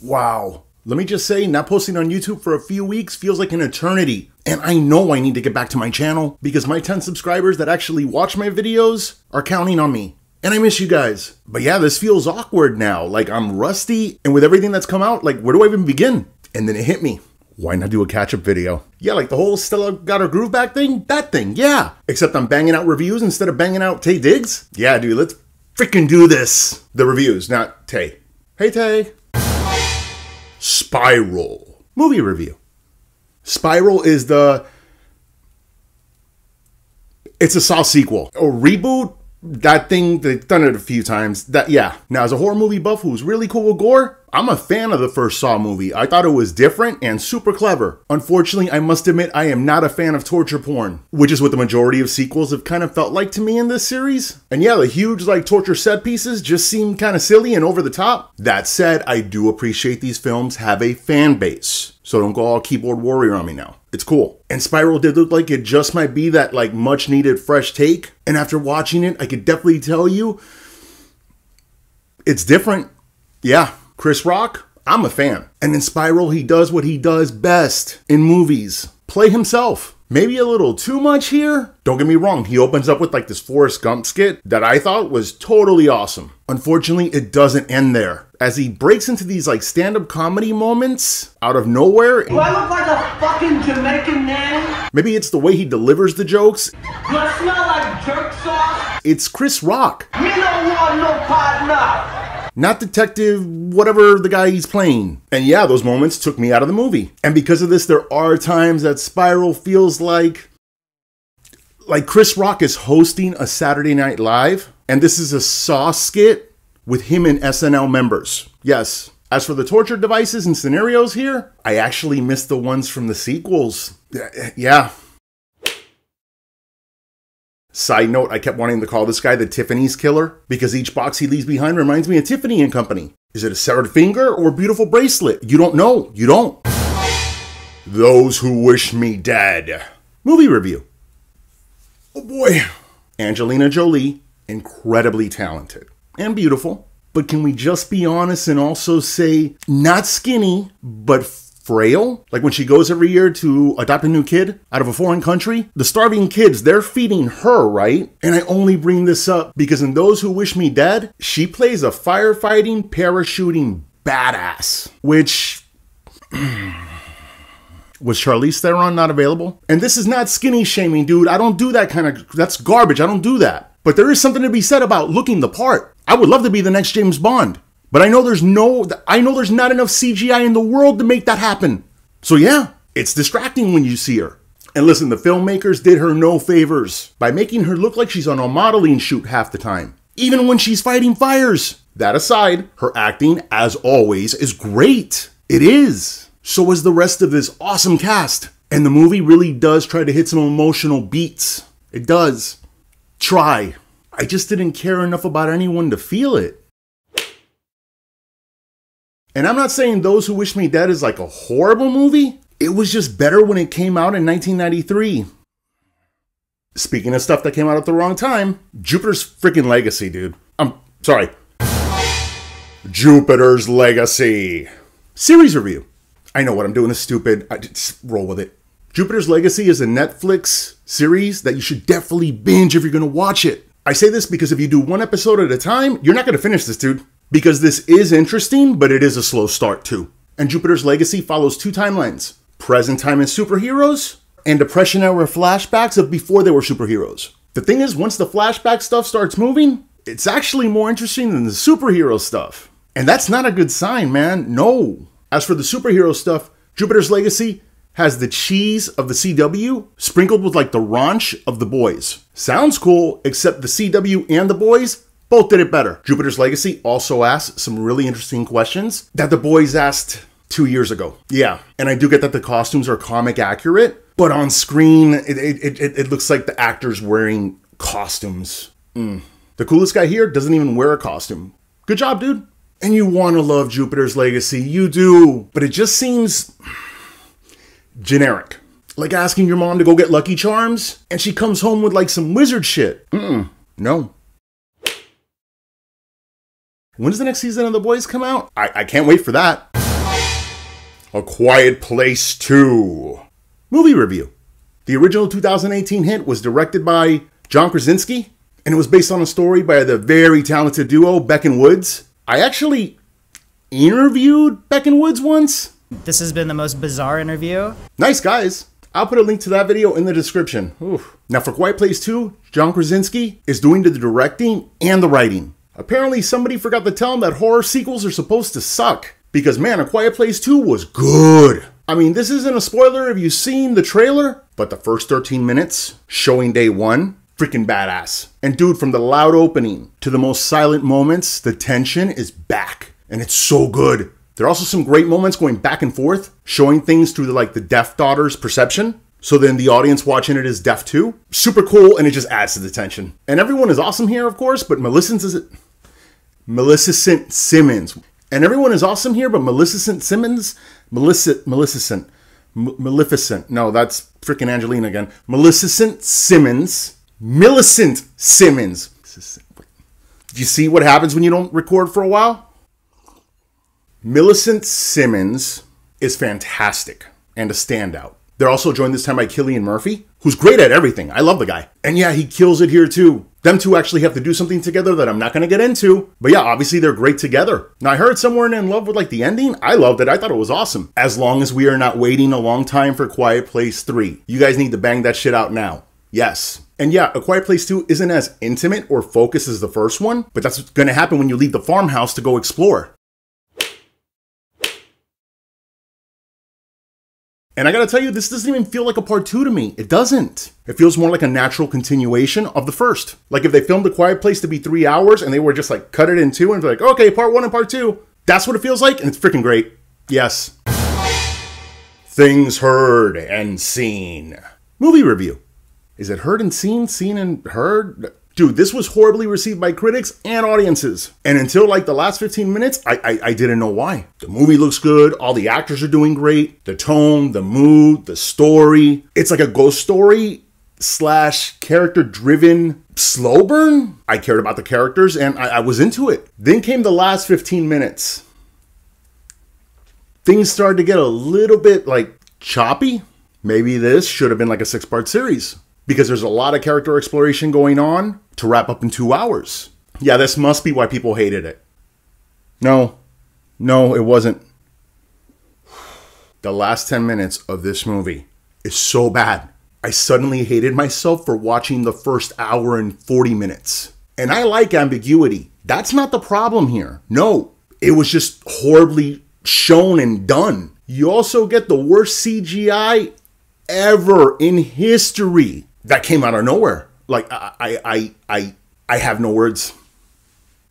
Wow. Let me just say, not posting on YouTube for a few weeks feels like an eternity. And I know I need to get back to my channel because my 10 subscribers that actually watch my videos are counting on me. And I miss you guys. But yeah, this feels awkward now. Like I'm rusty. And with everything that's come out, like where do I even begin? And then it hit me. Why not do a catch-up video? Yeah, like the whole Stella Got Her Groove Back thing? That thing, yeah. Except I'm banging out reviews instead of banging out Tay Diggs. Yeah, dude, let's freaking do this. The reviews, not Tay. Hey, Tay. Spiral. Movie review. Spiral is it's a Saw sequel. Or reboot? That thing, they've done it a few times. Yeah. Now, as a horror movie buff who's really cool with gore, I'm a fan of the first Saw movie. I thought it was different and super clever. Unfortunately, I must admit I am not a fan of torture porn, which is what the majority of sequels have kind of felt like to me in this series. And yeah, the huge like torture set pieces just seem kind of silly and over the top. That said, I do appreciate these films have a fan base. So don't go all keyboard warrior on me now. It's cool. And Spiral did look like it just might be that like much needed fresh take. And after watching it, I could definitely tell you it's different. Yeah. Chris Rock, I'm a fan. And in Spiral, he does what he does best in movies. Play himself. Maybe a little too much here? Don't get me wrong, he opens up with like this Forrest Gump skit that I thought was totally awesome. Unfortunately, it doesn't end there. As he breaks into these like stand-up comedy moments out of nowhere. Do I look like a fucking Jamaican man? Maybe it's the way he delivers the jokes. Do I smell like jerk sauce? It's Chris Rock. Me no want no partner. Not detective, whatever the guy he's playing. And yeah, those moments took me out of the movie. And because of this, there are times that Spiral feels like Chris Rock is hosting a Saturday Night Live, and this is a Saw skit with him and SNL members. Yes. As for the torture devices and scenarios here, I actually missed the ones from the sequels. Yeah. Side note, I kept wanting to call this guy the Tiffany's Killer because each box he leaves behind reminds me of Tiffany and Company. Is it a severed finger or a beautiful bracelet? You don't know. You don't. Those Who Wish Me Dead. Movie review. Oh boy. Angelina Jolie, incredibly talented and beautiful. But can we just be honest and also say not skinny, but frail? Like when she goes every year to adopt a new kid out of a foreign country, the starving kids, they're feeding her, right? And I only bring this up because in Those Who Wish Me Dead, she plays a firefighting, parachuting badass, which was Charlize Theron not available? And this is not skinny shaming, dude. I don't do that kind of, that's garbage. I don't do that. But there is something to be said about looking the part. I would love to be the next James Bond. But I know there's not enough CGI in the world to make that happen. So yeah, it's distracting when you see her. And listen, the filmmakers did her no favors by making her look like she's on a modeling shoot half the time, even when she's fighting fires. That aside, her acting, as always, is great. It is. So is the rest of this awesome cast. And the movie really does try to hit some emotional beats. It does. Try. I just didn't care enough about anyone to feel it. And I'm not saying Those Who Wish Me Dead is like a horrible movie. It was just better when it came out in 1993. Speaking of stuff that came out at the wrong time, Jupiter's freaking Legacy, dude. I'm sorry. Jupiter's Legacy. Series review. I know what I'm doing is stupid. I just roll with it. Jupiter's Legacy is a Netflix series that you should definitely binge if you're going to watch it. I say this because if you do one episode at a time, you're not going to finish this, dude. Because this is interesting, but it is a slow start too. And Jupiter's Legacy follows two timelines, present time and superheroes, and Depression era flashbacks of before they were superheroes. The thing is, once the flashback stuff starts moving, it's actually more interesting than the superhero stuff. And that's not a good sign, man, no. As for the superhero stuff, Jupiter's Legacy has the cheese of the CW sprinkled with like the raunch of The Boys. Sounds cool, except the CW and The Boys both did it better. Jupiter's Legacy also asks some really interesting questions that The Boys asked 2 years ago. Yeah, and I do get that the costumes are comic accurate, but on screen, it looks like the actors wearing costumes. The coolest guy here doesn't even wear a costume. Good job, dude. And you want to love Jupiter's Legacy, you do, but it just seems generic. Like asking your mom to go get Lucky Charms, and she comes home with like some wizard shit. No. When's the next season of The Boys come out? I can't wait for that. A Quiet Place 2. Movie review. The original 2018 hit was directed by John Krasinski, and it was based on a story by the very talented duo Beck and Woods. I actually interviewed Beck and Woods once. This has been the most bizarre interview. Nice guys. I'll put a link to that video in the description. Oof. Now for Quiet Place 2, John Krasinski is doing the directing and the writing. Apparently somebody forgot to tell him that horror sequels are supposed to suck. Because man, A Quiet Place 2 was good. I mean, this isn't a spoiler if you've seen the trailer, but the first 13 minutes, showing day one, freaking badass. And dude, from the loud opening to the most silent moments, the tension is back. And it's so good. There are also some great moments going back and forth, showing things through the deaf daughter's perception. So then the audience watching it is deaf too. Super cool, and it just adds to the tension. And everyone is awesome here, of course, but Millicent Simmons. And everyone is awesome here, but Millicent Simmons, Maleficent. No, that's freaking Angelina again. Millicent Simmons. Do you see what happens when you don't record for a while? Millicent Simmons is fantastic and a standout. They're also joined this time by Killian Murphy, who's great at everything. I love the guy. And yeah, he kills it here too. Them two actually have to do something together that I'm not going to get into. But yeah, obviously they're great together. Now I heard somewhere in love with the ending. I loved it. I thought it was awesome. As long as we are not waiting a long time for Quiet Place 3. You guys need to bang that shit out now. Yes. And yeah, A Quiet Place 2 isn't as intimate or focused as the first one, but that's what's going to happen when you leave the farmhouse to go explore. And I gotta tell you, this doesn't even feel like a part two to me. It doesn't. It feels more like a natural continuation of the first. Like if they filmed A Quiet Place to be 3 hours and they were just like cut it in two and be like, okay, part one and part two. That's what it feels like, and it's freaking great. Yes. Things Heard and Seen. Movie review. Is it heard and seen? Seen and heard? Dude, this was horribly received by critics and audiences. And until the last 15 minutes, I didn't know why. The movie looks good. All the actors are doing great. The tone, the mood, the story. It's like a ghost story / character-driven slow burn. I cared about the characters and I was into it. Then came the last 15 minutes. Things started to get a little bit choppy. Maybe this should have been like a 6-part series. Because there's a lot of character exploration going on to wrap up in 2 hours. Yeah, this must be why people hated it. No. No, it wasn't. The last 10 minutes of this movie is so bad. I suddenly hated myself for watching the first hour and 40 minutes. And I like ambiguity. That's not the problem here. No, it was just horribly shown and done. You also get the worst CGI ever in history. That came out of nowhere. I have no words.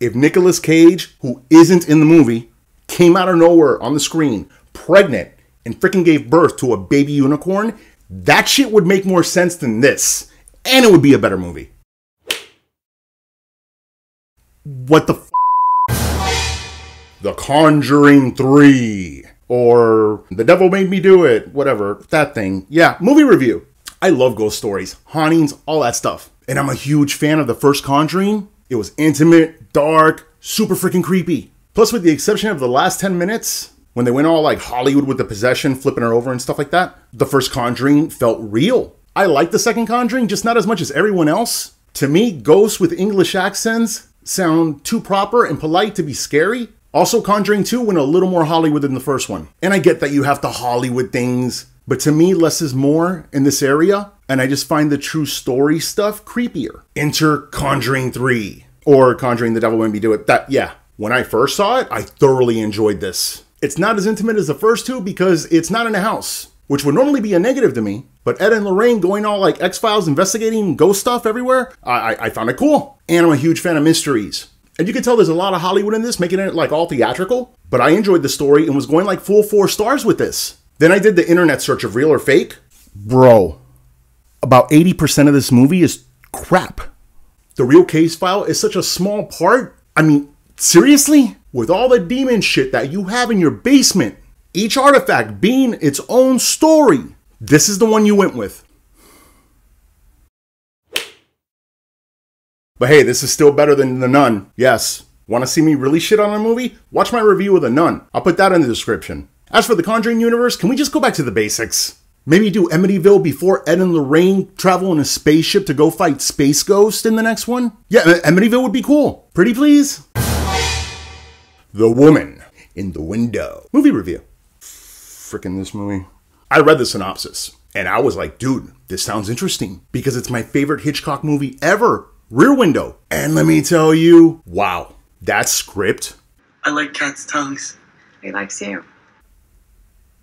If Nicolas Cage, who isn't in the movie, came out of nowhere on the screen, pregnant, and freaking gave birth to a baby unicorn, that shit would make more sense than this. And it would be a better movie. What the f***? The Conjuring 3. Or The Devil Made Me Do It. Whatever. That thing. Yeah. Movie review. I love ghost stories, hauntings, all that stuff. And I'm a huge fan of the first Conjuring. It was intimate, dark, super freaking creepy. Plus, with the exception of the last 10 minutes, when they went all Hollywood with the possession, flipping her over and stuff like that, the first Conjuring felt real. I like the second Conjuring, just not as much as everyone else. To me, ghosts with English accents sound too proper and polite to be scary. Also, Conjuring 2 went a little more Hollywood than the first one. And I get that you have to Hollywood things. But to me, less is more in this area, and I just find the true story stuff creepier. Enter Conjuring 3, or Conjuring the Devil Made Me Do It. That, yeah. When I first saw it, I thoroughly enjoyed this. It's not as intimate as the first two because it's not in a house, which would normally be a negative to me, but Ed and Lorraine going all X-Files investigating ghost stuff everywhere, I found it cool. And I'm a huge fan of mysteries. And you can tell there's a lot of Hollywood in this, making it all theatrical, but I enjoyed the story and was going full 4 stars with this. Then I did the internet search of real or fake. Bro, about 80% of this movie is crap. The real case file is such a small part. I mean, seriously? With all the demon shit that you have in your basement, each artifact being its own story, this is the one you went with. But hey, this is still better than The Nun. Yes. Want to see me really shit on a movie? Watch my review of The Nun. I'll put that in the description. As for the Conjuring universe, can we just go back to the basics? Maybe do Amityville before Ed and Lorraine travel in a spaceship to go fight Space Ghost in the next one? Yeah, Amityville would be cool. Pretty please? The Woman in the Window. Movie review. Frickin' this movie. I read the synopsis, and I was like, dude, this sounds interesting, because it's my favorite Hitchcock movie ever, Rear Window. And let me tell you, wow, that script. I like cats' tongues. He likes you.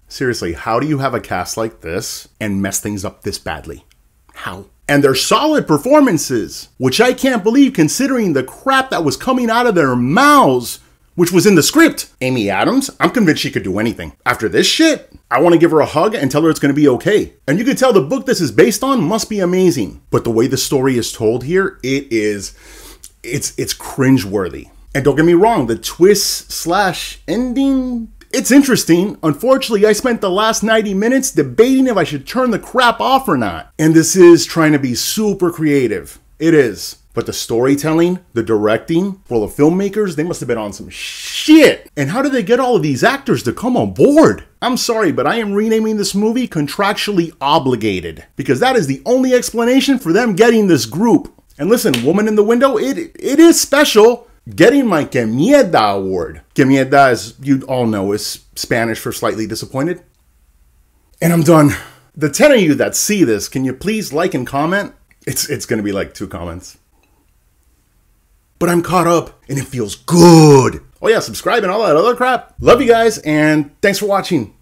Seriously, how do you have a cast like this and mess things up this badly? How? And they're solid performances, which I can't believe considering the crap that was coming out of their mouths, which was in the script. Amy Adams, I'm convinced she could do anything. After this shit, I want to give her a hug and tell her it's going to be okay. And you can tell the book this is based on must be amazing. But the way the story is told here, it's cringeworthy. And don't get me wrong, the twist slash ending, it's interesting. Unfortunately, I spent the last 90 minutes debating if I should turn the crap off or not. And this is trying to be super creative. It is. But the storytelling, the directing, well, the filmmakers, they must have been on some shit. And how did they get all of these actors to come on board? I'm sorry, but I am renaming this movie Contractually Obligated, because that is the only explanation for them getting this group. And listen, Woman in the Window, it is special. Getting my Que Mierda award. Que Mierda, as you all know, is Spanish for slightly disappointed. And I'm done. The 10 of you that see this, can you please like and comment? It's gonna be like 2 comments. But I'm caught up and it feels good. Oh yeah, subscribe and all that other crap. Love you guys and thanks for watching.